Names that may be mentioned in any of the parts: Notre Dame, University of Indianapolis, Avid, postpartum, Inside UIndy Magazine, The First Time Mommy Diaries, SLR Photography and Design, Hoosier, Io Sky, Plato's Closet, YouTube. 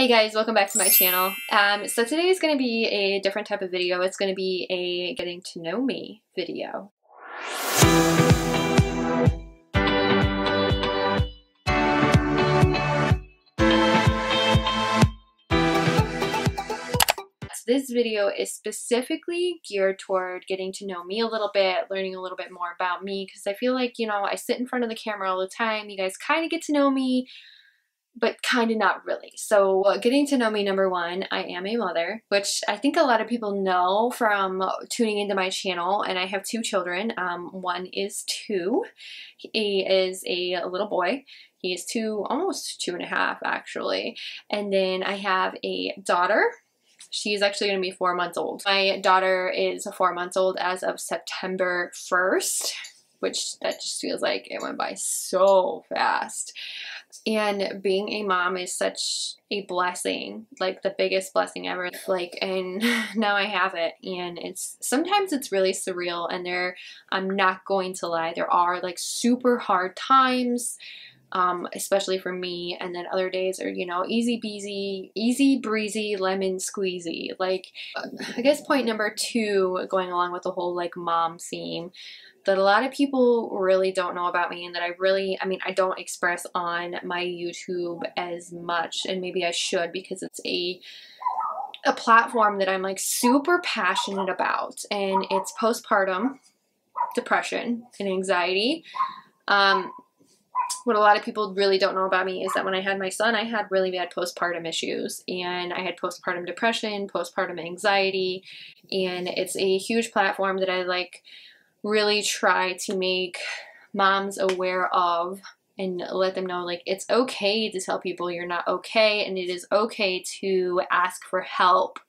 Hey guys, welcome back to my channel. So today is going to be a different type of video. It's going to be a getting to know me video. This video is specifically geared toward getting to know me a little bit, learning a little bit more about me, because I feel like, you know, I sit in front of the camera all the time. You guys kind of get to know me, but kind of not really. So getting to know me, number one, I am a mother, which I think a lot of people know from tuning into my channel, and I have two children. One is 2. He is a little boy. He is 2, almost 2.5 actually. And then I have a daughter. She's actually going to be 4 months old. My daughter is 4 months old as of September 1st, which that just feels like it went by so fast. And being a mom is such a blessing, like the biggest blessing ever. Like, and now I have it, and sometimes it's really surreal. And I'm not going to lie, there are like super hard times, especially for me. And then other days are, you know, easy breezy, lemon squeezy. Like, I guess point number two, going along with the whole like mom theme, that a lot of people really don't know about me, and that I don't express on my YouTube as much, and maybe I should, because it's a platform that I'm like super passionate about, and it's postpartum depression and anxiety. What a lot of people really don't know about me is that when I had my son, I had really bad postpartum issues, and I had postpartum depression, postpartum anxiety, and it's a huge platform that I like really try to make moms aware of and let them know, like, it's okay to tell people you're not okay, and it is okay to ask for help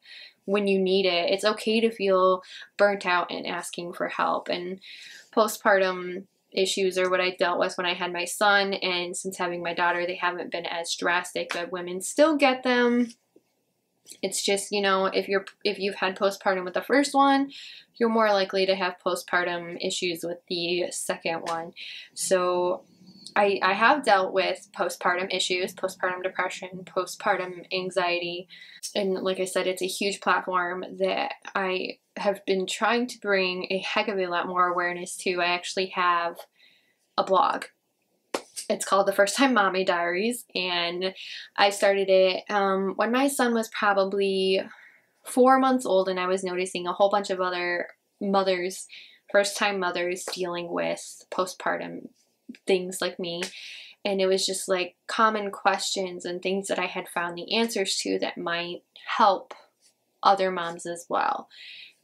when you need it. It's okay to feel burnt out and asking for help. And postpartum issues are what I dealt with when I had my son, and since having my daughter, they haven't been as drastic, but women still get them. It's just, you know, if you've had postpartum with the first one, you're more likely to have postpartum issues with the second one. So I have dealt with postpartum issues, postpartum depression, postpartum anxiety, and like I said, it's a huge platform that I have been trying to bring a heck of a lot more awareness to. I actually have a blog. It's called The First Time Mommy Diaries, and I started it when my son was probably 4 months old, and I was noticing a whole bunch of other mothers, first-time mothers, dealing with postpartum things like me. And it was just like common questions and things that I had found the answers to that might help other moms as well.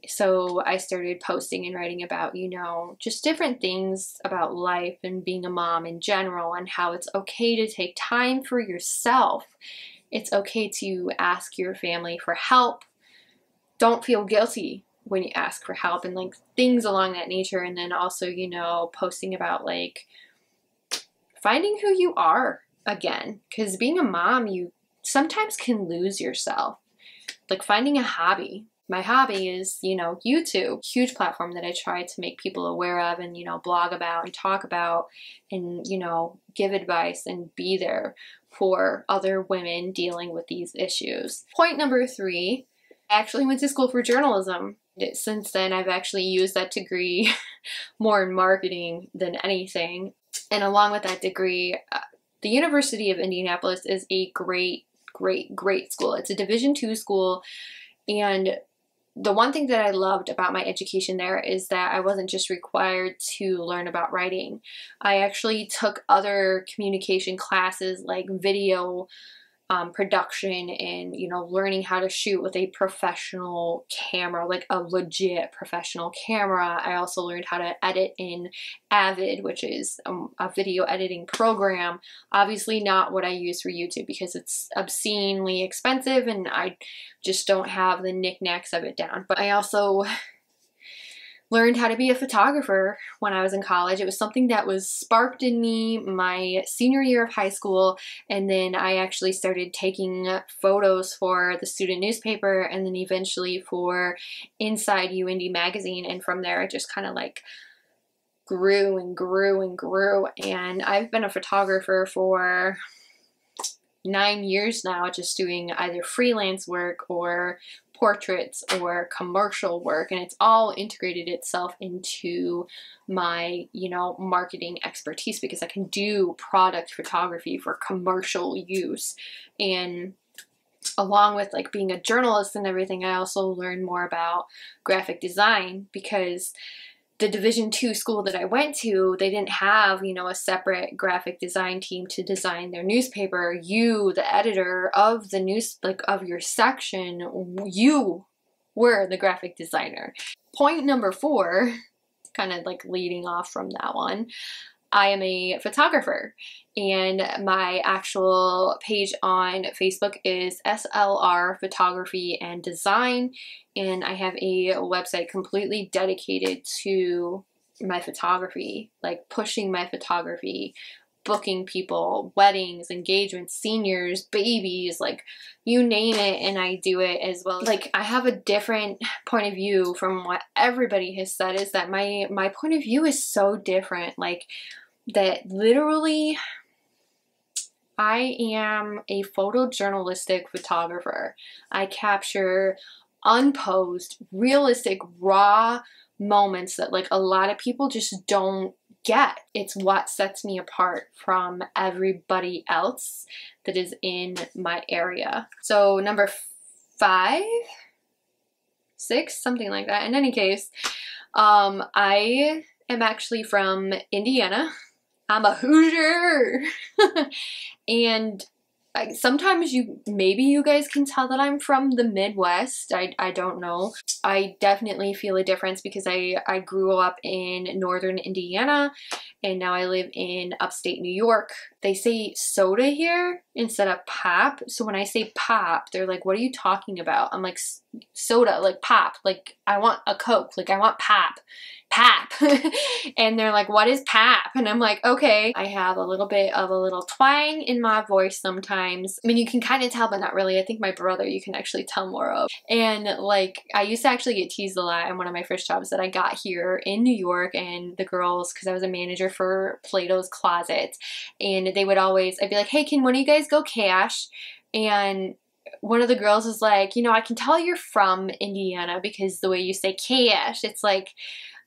So I started posting and writing about, you know, just different things about life and being a mom in general, and how it's okay to take time for yourself. It's okay to ask your family for help. Don't feel guilty when you ask for help, and like things along that nature. And then also, you know, posting about like finding who you are again, because being a mom, you sometimes can lose yourself, like finding a hobby. My hobby is, you know, YouTube, huge platform that I try to make people aware of, and, you know, blog about and talk about, and, you know, give advice and be there for other women dealing with these issues. Point number three, I actually went to school for journalism. Since then, I've actually used that degree more in marketing than anything. And along with that degree, the University of Indianapolis is a great school. It's a Division II school, and the one thing that I loved about my education there is that I wasn't just required to learn about writing. I actually took other communication classes like video production, and, you know, learning how to shoot with a professional camera, like a legit professional camera. I also learned how to edit in Avid, which is a video editing program. Obviously not what I use for YouTube, because it's obscenely expensive and I just don't have the knickknacks of it down. But I also learned how to be a photographer when I was in college. It was something that was sparked in me my senior year of high school, and then I actually started taking photos for the student newspaper, and then eventually for Inside UIndy Magazine, and from there I just kind of like grew and grew and grew, and I've been a photographer for 9 years now just doing either freelance work or portraits or commercial work, and it's all integrated itself into my, you know, marketing expertise, because I can do product photography for commercial use. And along with like being a journalist and everything, I also learned more about graphic design, because the Division II school that I went to, they didn't have, you know, a separate graphic design team to design their newspaper. You, the editor of the news, like of your section, you were the graphic designer. Point number 4, kind of like leading off from that one, I am a photographer, and my actual page on Facebook is SLR Photography and Design, and I have a website completely dedicated to my photography, like pushing my photography, booking people, weddings, engagements, seniors, babies, like you name it, and I do it as well. Like, I have a different point of view from what everybody has said, is that my point of view is so different. Like, that literally I am a photojournalistic photographer. I capture unposed, realistic, raw moments that like a lot of people just don't get. It's what sets me apart from everybody else that is in my area. So number 5, 6, something like that. In any case, I am actually from Indiana. I'm a Hoosier. And sometimes maybe you guys can tell that I'm from the Midwest. I don't know. I definitely feel a difference because I grew up in northern Indiana, and now I live in upstate New York. They say soda here instead of pop. So when I say pop, they're like, what are you talking about? I'm like, soda, like pop, like I want a Coke, like I want pop. And they're like, what is pop? And I'm like, okay. I have a little bit of a little twang in my voice sometimes. I mean, you can kind of tell, but not really. I think my brother, you can actually tell more of. And like, I used to actually get teased a lot in one of my first jobs that I got here in New York, and the girls, because I was a manager for Plato's Closet, and they would always, I'd be like, hey, can one of you guys go cash? And one of the girls was like, you know, I can tell you're from Indiana because the way you say cash, it's like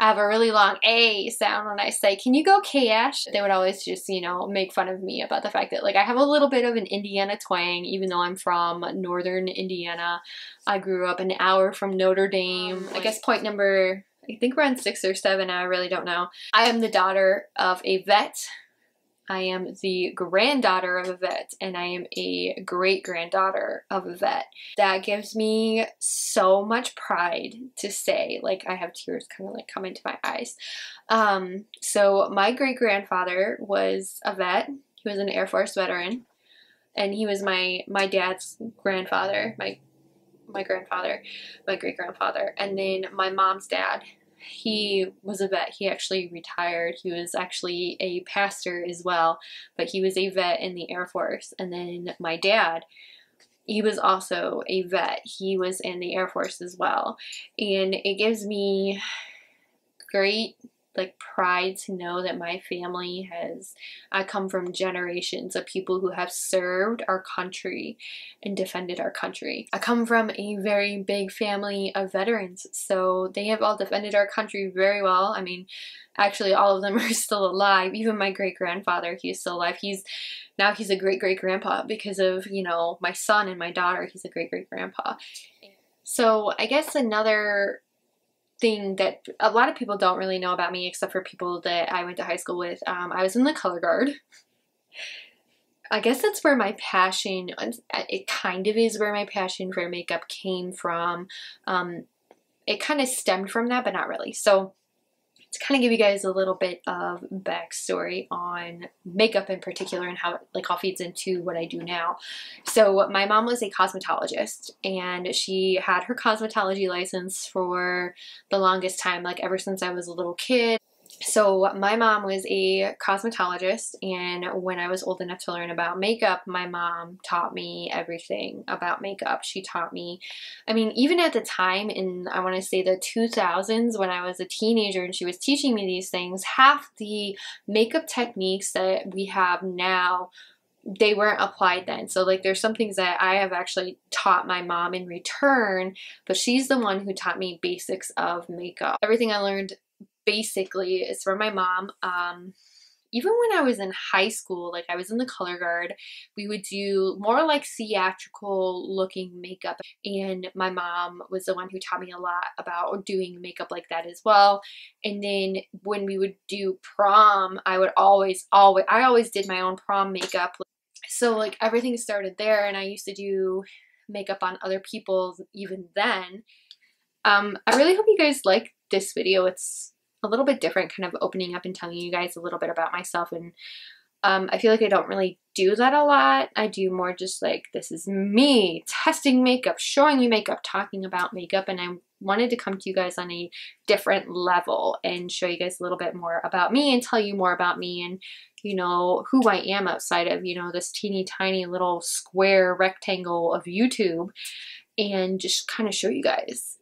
I have a really long A sound when I say, can you go cash? They would always just, you know, make fun of me about the fact that like I have a little bit of an Indiana twang, even though I'm from northern Indiana. I grew up an hour from Notre Dame. I guess point number, I think we're on 6 or 7, I really don't know. I am the daughter of a vet. I am the granddaughter of a vet, and I am a great-granddaughter of a vet. That gives me so much pride to say, like I have tears kind of like come into my eyes. So my great-grandfather was a vet. He was an Air Force veteran, and he was my dad's grandfather, my grandfather, my great-grandfather, and then my mom's dad. He was a vet. He actually retired. He was actually a pastor as well, but he was a vet in the Air Force. And then my dad, he was also a vet. He was in the Air Force as well. And it gives me great like pride to know that my family has, I come from generations of people who have served our country and defended our country. I come from a very big family of veterans, so they have all defended our country very well. I mean, actually all of them are still alive. Even my great-grandfather, he's still alive. Now he's a great-great-grandpa because of, you know, my son and my daughter. He's a great-great-grandpa. So I guess another thing that a lot of people don't really know about me, except for people that I went to high school with, I was in the color guard. I guess that's where my passion, it kind of is where my passion for makeup came from. It kind of stemmed from that, but not really. So to kind of give you guys a little bit of backstory on makeup in particular and how it like all feeds into what I do now. So my mom was a cosmetologist, and she had her cosmetology license for the longest time, like ever since I was a little kid. So my mom was a cosmetologist, and when I was old enough to learn about makeup, my mom taught me everything about makeup. She taught me, I mean, even at the time in, I want to say the 2000s when I was a teenager and she was teaching me these things, half the makeup techniques that we have now they weren't applied then. So like there's some things that I have actually taught my mom in return, but she's the one who taught me basics of makeup. Everything I learned basically is from my mom. Even when I was in high school, like I was in the color guard, we would do more like theatrical looking makeup. And my mom was the one who taught me a lot about doing makeup like that as well. And then when we would do prom, I would always did my own prom makeup. So like everything started there, and I used to do makeup on other people even then. I really hope you guys like this video. It's a little bit different, kind of opening up and telling you guys a little bit about myself, and I feel like I don't really do that a lot. I do more just like, this is me testing makeup, showing you makeup, talking about makeup, and I wanted to come to you guys on a different level and show you guys a little bit more about me and tell you more about me and, you know, who I am outside of, you know, this teeny tiny little square rectangle of YouTube, and just kind of show you guys.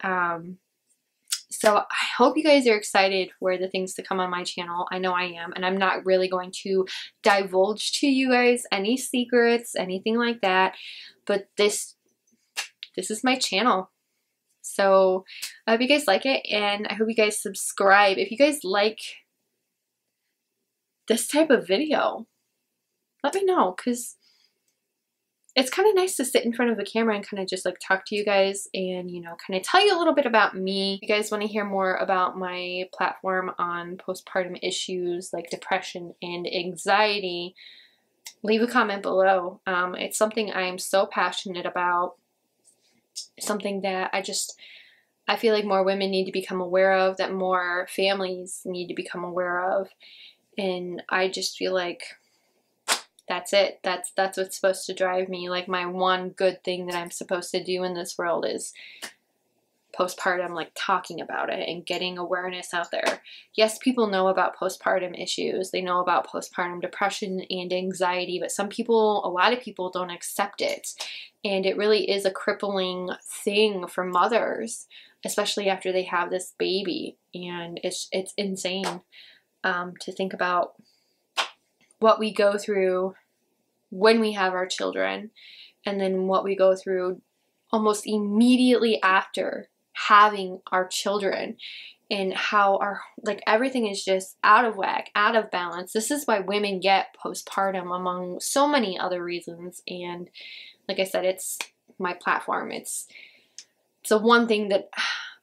So I hope you guys are excited for the things to come on my channel. I know I am, and I'm not really going to divulge to you guys any secrets, anything like that, but this is my channel. So I hope you guys like it, and I hope you guys subscribe if you guys like this type of video. Let me know, because it's kind of nice to sit in front of the camera and kind of just like talk to you guys and, you know, kind of tell you a little bit about me. If you guys want to hear more about my platform on postpartum issues like depression and anxiety, leave a comment below. It's something I'm so passionate about, something that I feel like more women need to become aware of, that more families need to become aware of, and I just feel like that's it. That's what's supposed to drive me. Like my one good thing that I'm supposed to do in this world is postpartum, like talking about it and getting awareness out there. Yes, people know about postpartum issues. They know about postpartum depression and anxiety, but a lot of people don't accept it. And it really is a crippling thing for mothers, especially after they have this baby. And it's insane to think about what we go through when we have our children, and then what we go through almost immediately after having our children, and how everything is just out of whack, out of balance. This is why women get postpartum, among so many other reasons. And like I said, it's my platform. It's the one thing that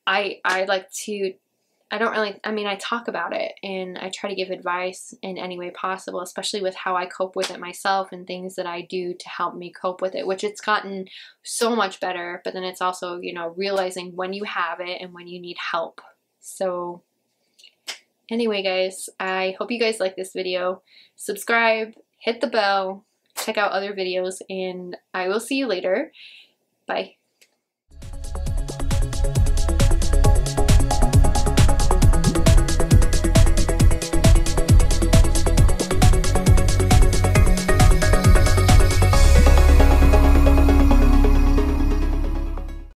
I like to, I talk about it, and I try to give advice in any way possible, especially with how I cope with it myself and things that I do to help me cope with it, which it's gotten so much better. But then it's also, you know, realizing when you have it and when you need help. So anyway, guys, I hope you guys like this video. Subscribe, hit the bell, check out other videos, and I will see you later. Bye.